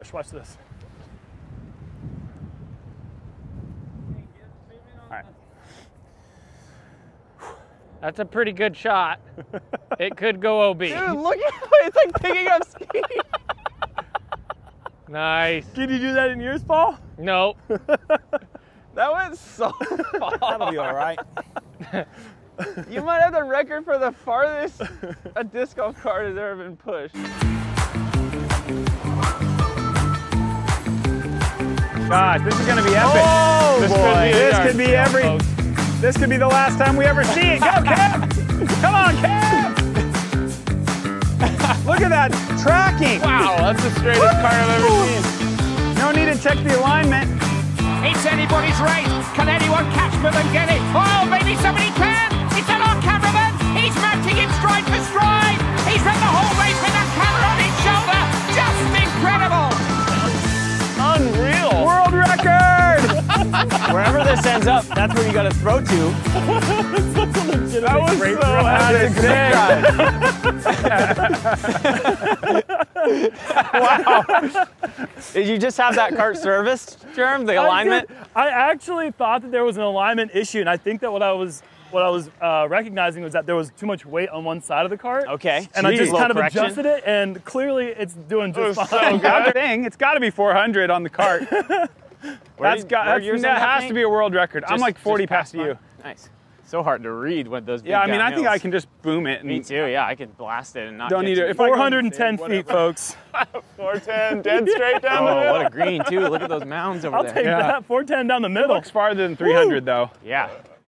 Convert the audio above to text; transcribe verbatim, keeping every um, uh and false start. Just watch this. All right. That's a pretty good shot. It could go O B. Dude, look at it. It's like picking up speed. Nice. Did you do that in yours, Paul? No. That went so far. That'll be all right. You might have the record for the farthest a disc golf cart has ever been pushed. God, this is gonna be epic. Oh, this boy. Could be this could be every. Folks. This could be the last time we ever see it. Go, Cap! Come on, Cap! Look at that tracking. Wow, that's the straightest cart I've ever seen. No need to check the alignment. It's anybody's race. Can anyone catch them and get it? Oh, maybe somebody can. It's at our cameraman. He's matching him stride for stride. He's run the whole race with that camera on his shoulder. Just incredible. Unreal. World record. Wherever this ends up, that's where you got to throw to. That was great so out of sight. Wow. Did you just have that cart serviced, Jerm? The alignment? I, I actually thought that there was an alignment issue, and I think that what I was what I was uh, recognizing was that there was too much weight on one side of the cart. Okay. And Jeez. I just kind of correction. adjusted it, and clearly it's doing just it fine. So good. It's got to be four hundred on the cart. that's did, got, that's, that has thing? to be a world record. Just, I'm like forty past you. Nice. So hard to read what those. Big yeah, I mean, I knows. think I can just boom it. And Me too. Yeah, I can blast it and not. Don't need it. four hundred ten feet, folks. four ten, dead straight down. Oh, the middle. What a green too! Look at those mounds over I'll there. I'll take yeah. that. four ten down the middle. It looks farther than three hundred Woo. though. Yeah.